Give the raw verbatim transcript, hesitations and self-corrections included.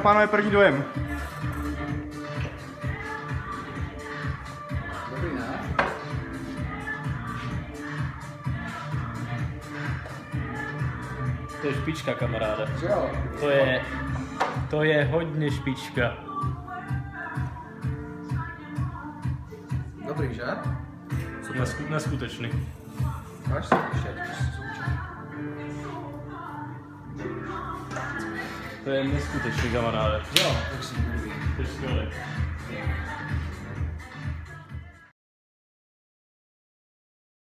a pánové, první dojem. Dobrý, ne? To je špička, kamaráde. Jo. To je, to je hodně špička. Dobrý, že? Nesku, neskutečný. Máš se ještě? To je neskutečný, kamaráde. Jo, tak si to